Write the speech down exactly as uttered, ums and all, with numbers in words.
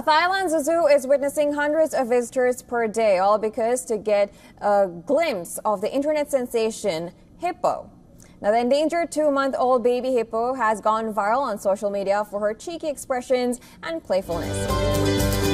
Thailand's zoo is witnessing hundreds of visitors per day, all because to get a glimpse of the internet sensation hippo. Now, the endangered two-month-old baby hippo has gone viral on social media for her cheeky expressions and playfulness.